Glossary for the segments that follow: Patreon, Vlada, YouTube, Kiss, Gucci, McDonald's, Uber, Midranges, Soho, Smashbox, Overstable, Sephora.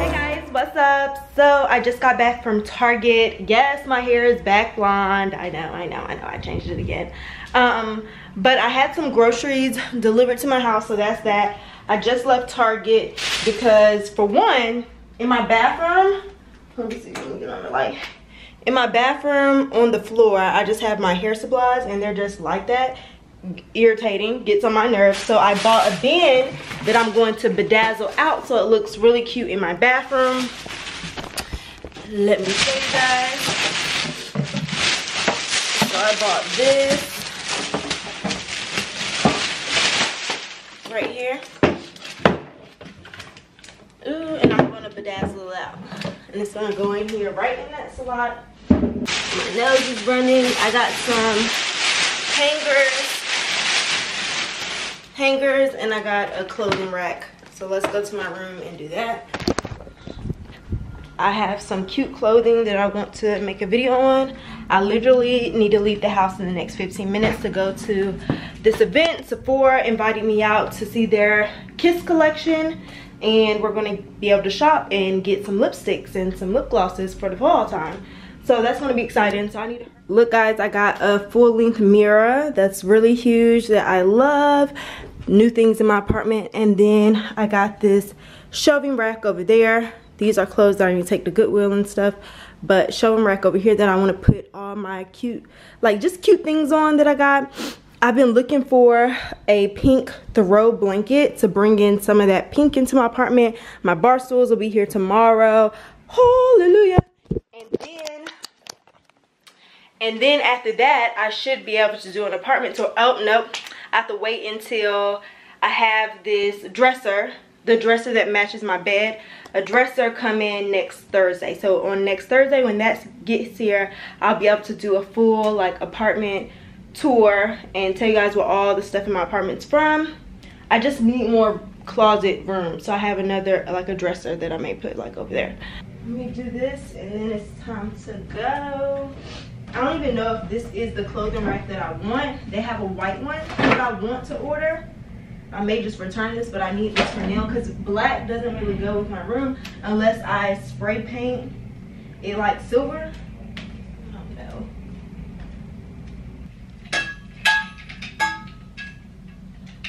Hey guys, what's up? So I just got back from Target. Yes, my hair is back blonde. I know, I changed it again. But I had some groceries delivered to my house, so that's that. I just left Target because, for one, in my bathroom, let me see, let me get on the light. In my bathroom on the floor, I just have my hair supplies and they're just like that. Irritating, gets on my nerves. So I bought a bin that I'm going to bedazzle out so it looks really cute in my bathroom. Let me show you guys. So I bought this right here. Ooh, and I'm gonna bedazzle it out. And it's gonna go in here right in that slot. My nose is running. I got some hangers, and I got a clothing rack. So let's go to my room and do that. I have some cute clothing that I want to make a video on. I literally need to leave the house in the next 15 minutes to go to this event. Sephora invited me out to see their Kiss collection. And we're going to be able to shop and get some lipsticks and some lip glosses for the fall time. So that's going to be exciting. So I need to look, guys, I got a full-length mirror that's really huge that I love. New things in my apartment. And then I got this shelving rack over there. These are clothes that I need to take to Goodwill and stuff. But shelving rack over here that I want to put all my cute, like, just cute things on that I got. I've been looking for a pink throw blanket to bring in some of that pink into my apartment. My bar stools will be here tomorrow. Hallelujah. And then after that, I should be able to do an apartment tour. Oh, nope. I have to wait until I have this dresser, the dresser that matches my bed, a dresser come in next Thursday. So on next Thursday, when that gets here, I'll be able to do a full, like, apartment tour and tell you guys where all the stuff in my apartment's from. I just need more closet room, so I have another, like, a dresser that I may put, like, over there. Let me do this and then it's time to go. I don't even know if this is the clothing rack that I want. They have a white one that I want to order. I may just return this, but I need this for now because black doesn't really go with my room unless I spray paint it like silver.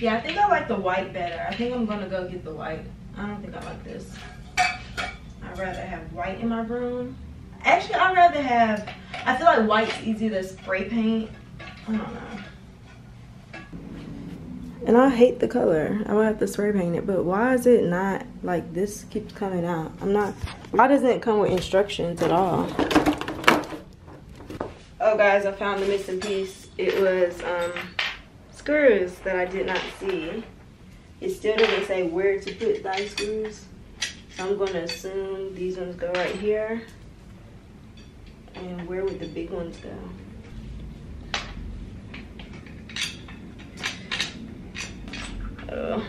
Yeah, I think I like the white better. I think I'm gonna go get the white. I don't think I like this. I'd rather have white in my room. Actually, I'd rather have, I feel like white's easier than spray paint. I don't know. And I hate the color. I would have to spray paint it, but why is it not, like, this keeps coming out? I'm not, why doesn't it come with instructions at all? Oh guys, I found the missing piece. It was, screws that I did not see. It still doesn't say where to put these screws, so I'm going to assume these ones go right here. And where would the big ones go? Oh.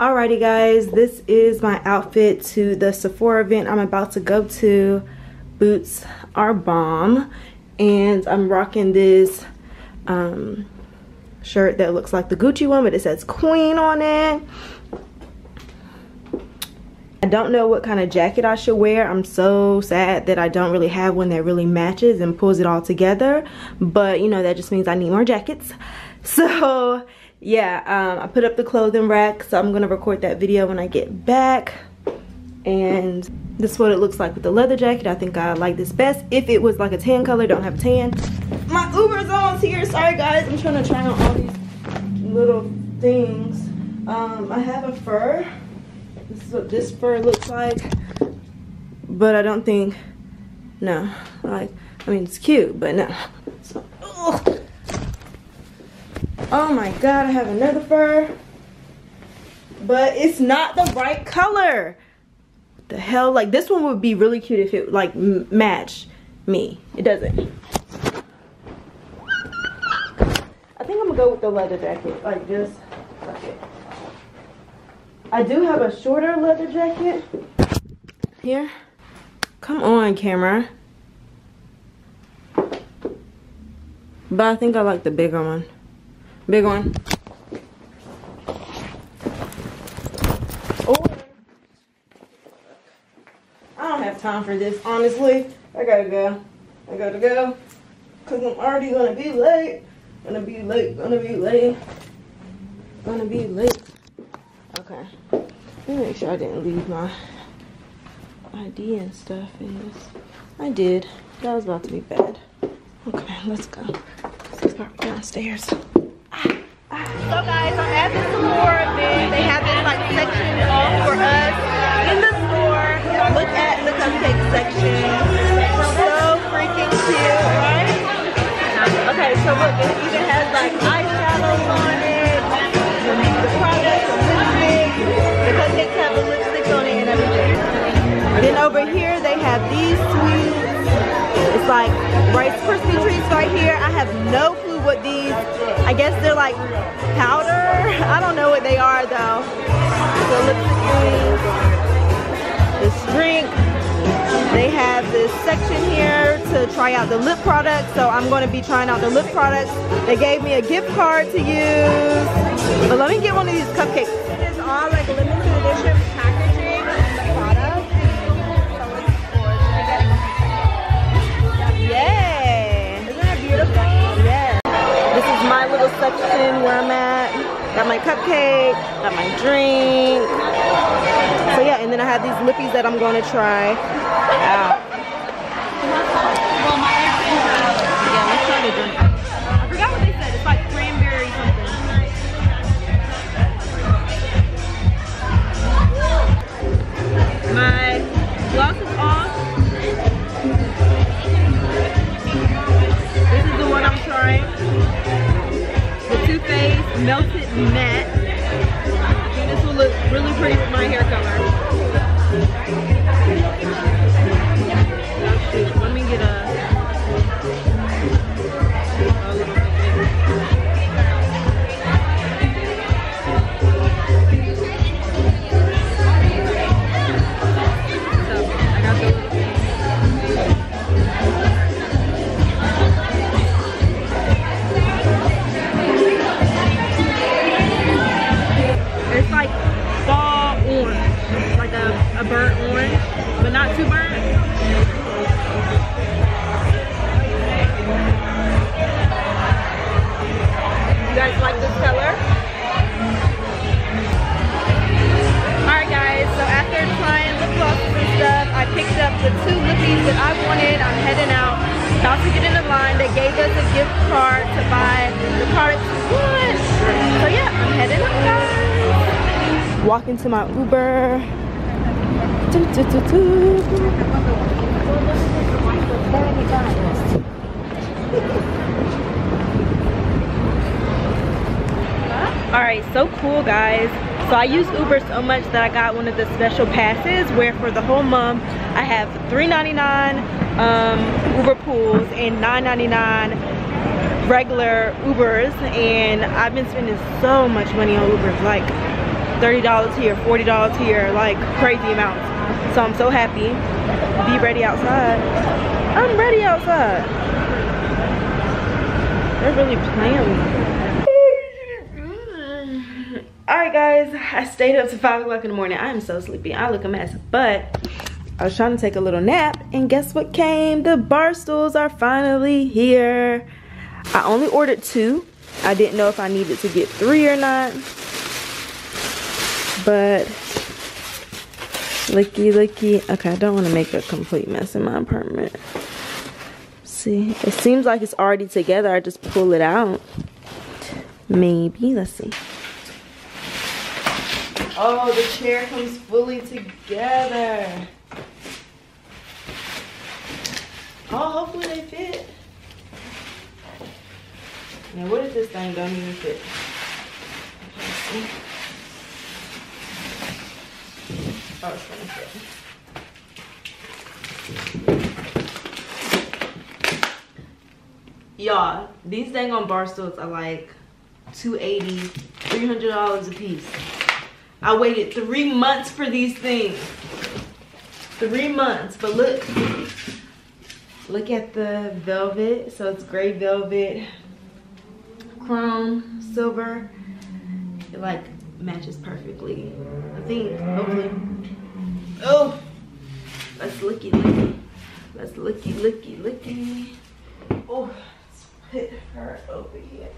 Alrighty guys, this is my outfit to the Sephora event I'm about to go to. Boots are bomb. And I'm rocking this shirt that looks like the Gucci one, but it says Queen on it. I don't know what kind of jacket I should wear. I'm so sad that I don't really have one that really matches and pulls it all together. But, you know, that just means I need more jackets. So, yeah, I put up the clothing rack. So I'm going to record that video when I get back. And this is what it looks like with the leather jacket. I think I like this best. If it was like a tan color, don't have a tan. My Uber's almost here. Sorry guys, I'm trying to try on all these little things. I have a fur. This is what this fur looks like. But I don't think, no. Like, I mean, it's cute, but no. So, ugh. Oh my God, I have another fur. but it's not the right color. What the hell? Like, this one would be really cute if it like matched me. It doesn't. I think I'm gonna go with the leather jacket. Like this. Okay. I do have a shorter leather jacket here. Come on, camera. But I think I like the bigger one. Big one. Or, I don't have time for this, honestly. I gotta go. I gotta go. Cause I'm already gonna be late. Gonna be late, gonna be late. Gonna be late. Okay. Let me make sure I didn't leave my ID and stuff in this. I did. That was about to be bad. Okay, let's go. Let's start downstairs. So guys, I'm at the Sephora event. They have this like section all for us in the store. Look at the cupcake section. So freaking cute, right? Okay, so look, it even has like eyeshadow on it. The products, the lipstick. The cupcakes have a lipstick on it and everything. Then over here they have these sweets. It's like Rice Krispie treats right here. I have no clue what these, I guess they're like powder. I don't know what they are though. So look at these. This drink. They have this section here to try out the lip products. So I'm going to be trying out the lip products. They gave me a gift card to use. But let me get one of these cupcakes. This is all like limited edition packaging products. Section where I'm at. Got my cupcake, got my drink. So yeah, and then I have these lippies that I'm going to try out. Yeah, let's try the drink. I forgot what they said. It's like cranberry something. My gloss is off. This is the one I'm trying. Melted matte. This will look really pretty with my hair color. Oh shoot, let me get a burnt orange, but not too burnt. You guys like this color? Alright guys, so after trying lip glosses and stuff, I picked up the two lippies that I wanted. I'm heading out. About to get in the line. They gave us a gift card to buy the products we want. So yeah, I'm heading up guys. Walking to my Uber. Alright, so cool guys. So I used Uber so much that I got one of the special passes where for the whole month I have $3.99 Uber pools and $9.99 regular Ubers, and I've been spending so much money on Ubers, like $30 here, $40 here, like crazy amounts. So I'm so happy. Be ready outside. I'm ready outside. They're really playing me. Alright guys, I stayed up to 5 o'clock in the morning. I am so sleepy. I look a mess. But I was trying to take a little nap and guess what came? The bar stools are finally here. I only ordered 2. I didn't know if I needed to get 3 or not. But looky, looky. Okay, I don't want to make a complete mess in my apartment. See, it seems like it's already together. I just pull it out. Maybe. Let's see. Oh, the chair comes fully together. Oh, hopefully they fit. Now, what if this thing don't even fit? Let's see. Oh, it's really good. Y'all, these dang on bar stools are like $280, $300 a piece. I waited 3 months for these things. 3 months, but look. Look at the velvet. So it's gray velvet, chrome, silver. It like matches perfectly, I think, hopefully. Oh, let's looky looky. Let's looky looky looky. Oh, let's put her over here.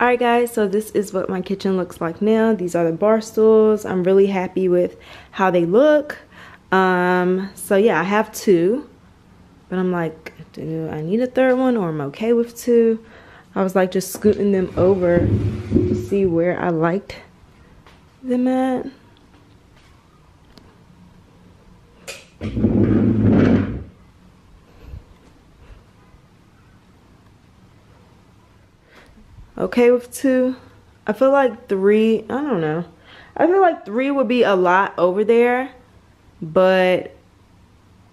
Alright guys, so this is what my kitchen looks like now. These are the bar stools. I'm really happy with how they look. So yeah, I have two, but I'm like, do I need a third one, or I'm okay with two? I was like just scooting them over to see where I liked them at. Okay with two. I feel like three, I don't know. I feel like three would be a lot over there, but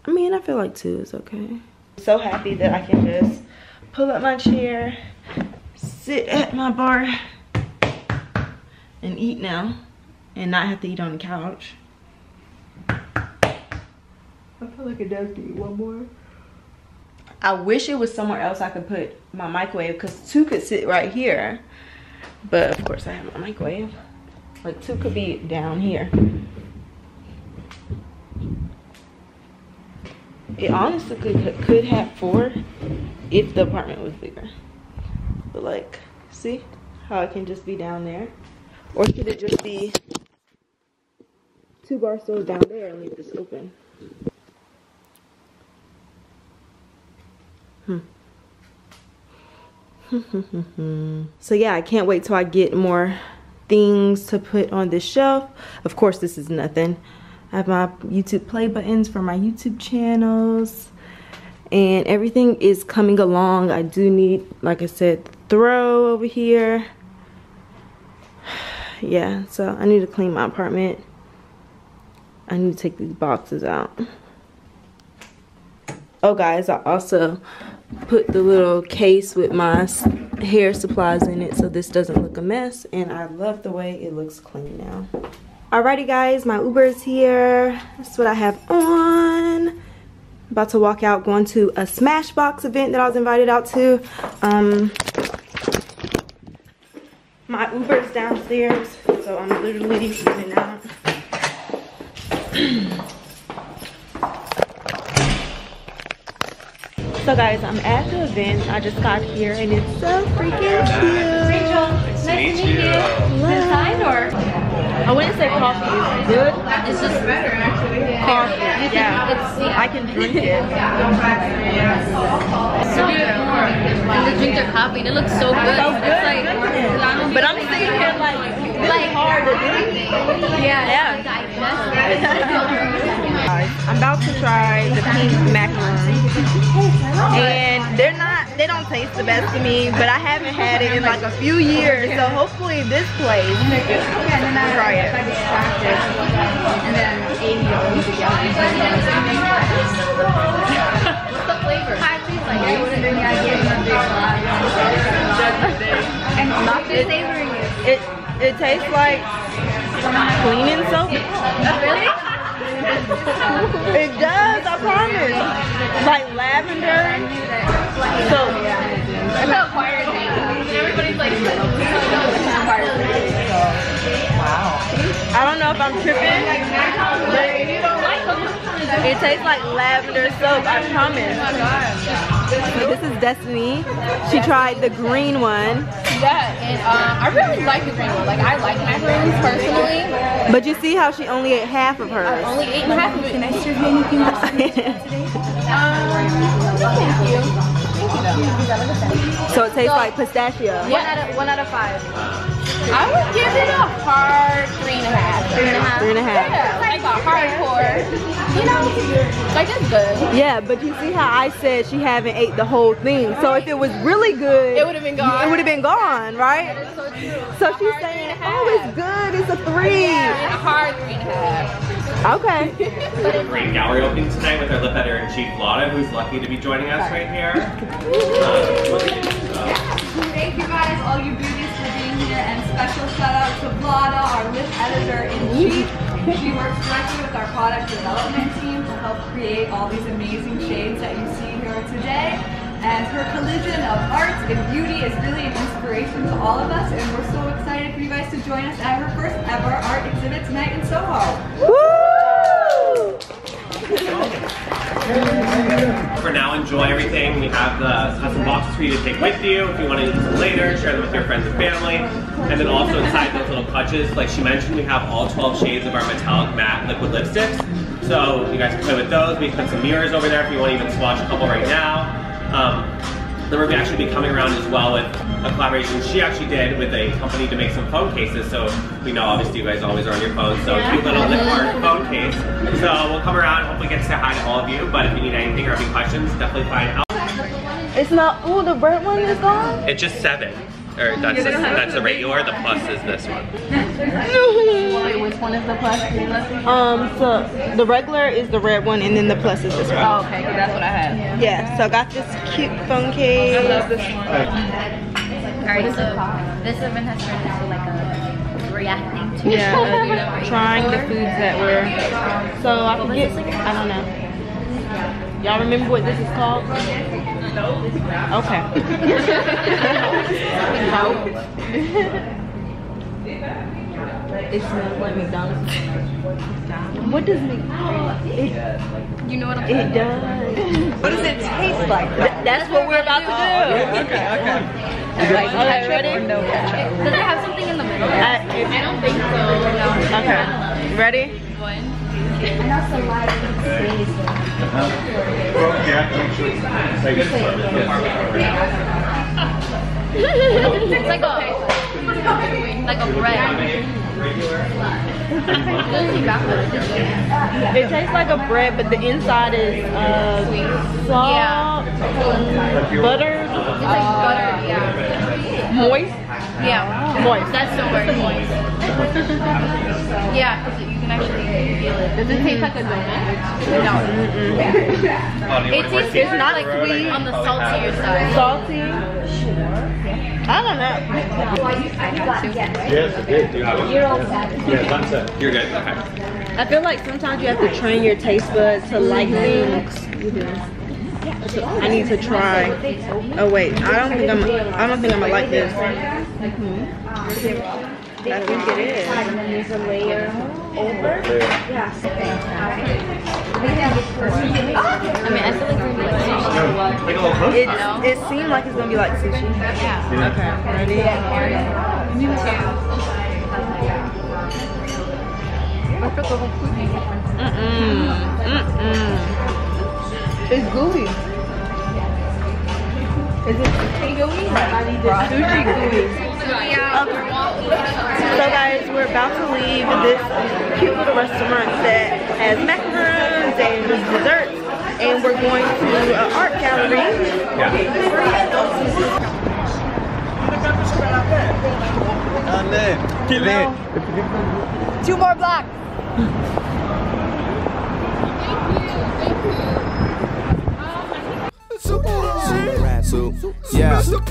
I mean, I feel like two is okay. I'm so happy that I can just pull up my chair, sit at my bar, and eat now, and not have to eat on the couch. I feel like it does need one more. I wish it was somewhere else I could put my microwave, because two could sit right here. But of course I have my microwave. Like two could be down here. It honestly could have four if the apartment was bigger. But like, see how it can just be down there? Or could it just be two bar stools down there and leave this open? So yeah, I can't wait till I get more things to put on this shelf. Of course, this is nothing. I have my YouTube play buttons for my YouTube channels, and everything is coming along. I do need, like I said, throw over here. Yeah, so I need to clean my apartment. I need to take these boxes out. Oh guys, I also put the little case with my hair supplies in it so this doesn't look a mess, and I love the way it looks clean now. Alrighty guys, my Uber is here. That's what I have on. About to walk out, going to a Smashbox event that I was invited out to. My Uber's downstairs, so I'm literally leaving out. So guys, I'm at the event. I just got here and it's so freaking cute. Rachel, nice to meet you. Is it signed or? I wouldn't say coffee is good. It's just better actually. Coffee, yeah. I can drink it. So good. Drink their coffee. It looks so good. So good. It's like, but I'm sitting here like hard to do. Yeah. I'm about to try the pink macarons, and they don't taste the best to me, but I haven't had it in like a few years, so hopefully this place I'll try it. What's the flavor? It tastes like cleaning soap. Really? It does, I promise. Like lavender. So, it's a choir thing. Everybody's like, wow. I don't know if I'm tripping, but it tastes like lavender soap, I promise. This is Destiny. She tried the green one. Yeah, and I really like the green one. Like, I like macaroons personally. But you see how she only ate half of hers. I only ate half of it. Can I serve you anything else today? No, thank you. So it tastes like pistachio. One out of 5. I would give it a hard 3.5. Three and a half. Yeah, like a hardcore. You know, like it's good. Yeah, but you see how I said she haven't ate the whole thing. So if it was really good, it would have been gone. It would have been gone, right? That is so true. So she's saying, oh, it's good. It's a 3. Yeah, a hard 3.5. Okay. We're great gallery opening tonight with our lip editor in chief, Vlada, who's lucky to be joining us right here. Thank you guys, all you beauties, for being here, and special shout out to Vlada, our lip editor in chief. She works directly with our product development team to help create all these amazing shades that you see here today. And her collision of arts and beauty is really an inspiration to all of us, and we're so excited for you guys to join us at her first ever art exhibit tonight in Soho. Woo! For now, enjoy everything. We have the custom boxes for you to take with you if you want to use them later, share them with your friends and family. And then also inside those little clutches, like she mentioned, we have all 12 shades of our metallic matte liquid lipsticks. So you guys can play with those. We put some mirrors over there if you want to even swatch a couple right now. Then we're going to actually be coming around as well with a collaboration she actually did with a company to make some phone cases. So we know obviously you guys always are on your phones, so cute little lip art phone case. So we'll come around, hopefully get to say hi to all of you, but if you need anything or any questions, definitely find out. It's not, ooh, the red one is gone? It's just 7. Or that's the regular, the plus is this one. Wait, which one is the plus? So the regular is the red one, and then the plus is this one. Oh, okay, that's what I have. Yeah, so I got this cute phone case. I love this one. Alright, so this event has turned into like a reacting to. Yeah, trying the foods that were. So I forget, I don't know. Y'all remember what this is called? No. Okay. It smells like McDonald's. What does McDonald's? You know what I'm saying? It does. What does it taste like? That's what we're about to do. Okay. Alright, ready? No. Does it have something in the middle? I don't think so. No. Okay. Ready? One. It's like a bread. It tastes like a bread, but the inside is salt, butter, moist. Yeah, moist. That's the word, moist. Yeah, because you can actually feel it. Does it taste like a donut? No. It tastes more like sweet on the saltier side. Salty? I don't know. Yes, it did. You're good. Okay. I feel like sometimes you have to train your taste buds to like things. You do. I need to try. Oh wait, I don't think I'm gonna like this. I think it is. There's a layer over. I mean, I feel like we're making sushi. It seemed like it's gonna be like sushi. Yeah. Okay. Ready? It's gooey. Is it sushi gooey? Sushi gooey. So guys, we're about to leave this cute little restaurant that has macarons and desserts, and we're going to an art gallery. Yeah. 2 more blocks. Yeah. YGC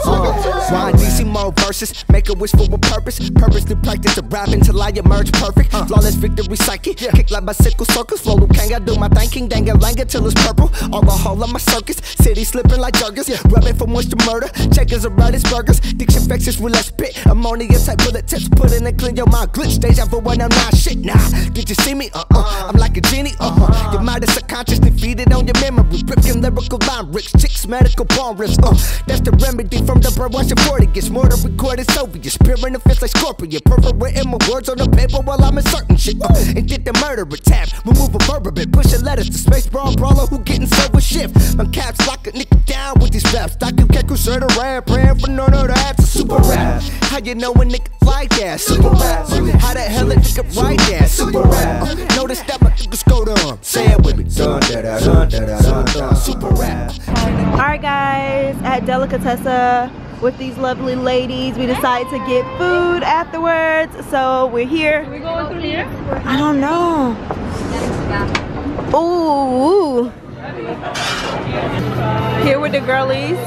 more verses. Make a wish for a purpose. Purposely practice to rap until I emerge perfect. Flawless victory psychic. Kick like bicycle circles. Flow Kang, I do my thinking. Dang a langa till it's purple. All the whole of my circus. City slipping like juggers. Rubbing for moisture murder. Checkers are right as burgers. Diction vexes with less spit. Ammonia type bullet tips. Put in and clean your mind. Glitch. Deja vu when I'm not shit. Nah. Did you see me? I'm like a genie. Your mind is subconsciously feeding on your memory. Ripping lyrical line rips. Chicks medical bomb rips. That's the remedy from the bird, watch it for it gets more to record, it's obvious. Spearing the fist like Scorpion, perverting my words on the paper while I'm in certain shit. And did the murder attack, remove a verb a bit, pushing letters to space, brawl, brawler who getting sober shift. My caps lock a nigga down with these raps, Dr. Keku, sir, the rap, praying for no, that's a super rap. How you know a nigga like that? Super rap. How the hell a nigga write that? Super rap. Notice that my niggas go down. Say it with me. Super rap. Alright guys, at Delicatessa with these lovely ladies, we decided to get food afterwards, so we're here. Are we going through here? I don't know. Ooh. Here with the girlies.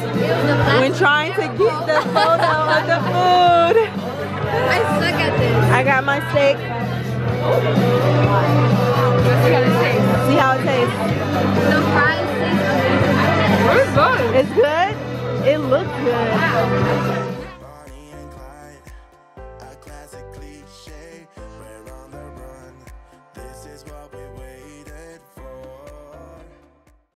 When trying to get the photo of the food. I suck at this. I got my steak. See how it tastes. The fries taste good. It's good? It looks good. Wow.